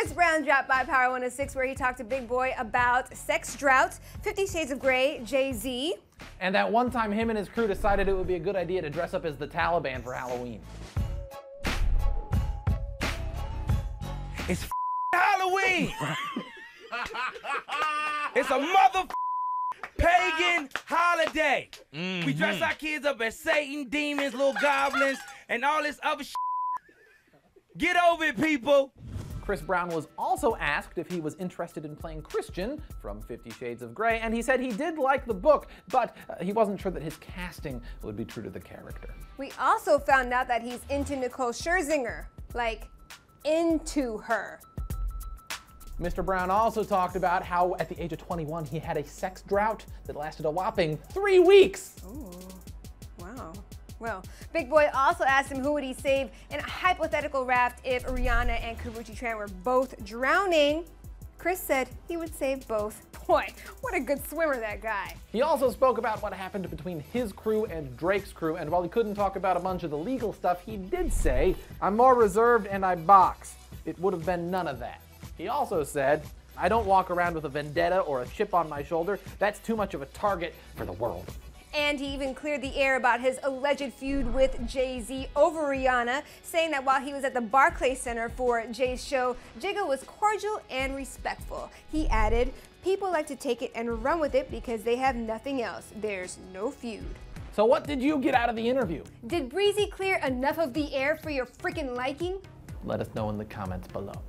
Chris Brown dropped by Power 106 where he talked to Big Boy about sex drought, 50 Shades of Grey, Jay-Z. And that one time him and his crew decided it would be a good idea to dress up as the Taliban for Halloween. It's Halloween! It's a motherfucking pagan holiday. Mm-hmm. We dress our kids up as Satan, demons, little goblins, and all this other shit. Get over it, people. Chris Brown was also asked if he was interested in playing Christian from 50 Shades of Grey, and he said he did like the book, but he wasn't sure that his casting would be true to the character. We also found out that he's into Nicole Scherzinger, like into her. Mr. Brown also talked about how at the age of 21 he had a sex drought that lasted a whopping 3 weeks. Ooh, wow. Well, Big Boy also asked him who would he save in a hypothetical raft if Rihanna and Karreuche Tran were both drowning. Chris said he would save both. Boy, what a good swimmer, that guy. He also spoke about what happened between his crew and Drake's crew, and while he couldn't talk about a bunch of the legal stuff, he did say, "I'm more reserved and I box. It would have been none of that." He also said, "I don't walk around with a vendetta or a chip on my shoulder. That's too much of a target for the world." And he even cleared the air about his alleged feud with Jay-Z over Rihanna, saying that while he was at the Barclays Center for Jay's show, Jigga was cordial and respectful. He added, "People like to take it and run with it because they have nothing else. There's no feud." So what did you get out of the interview? Did Breezy clear enough of the air for your freaking liking? Let us know in the comments below.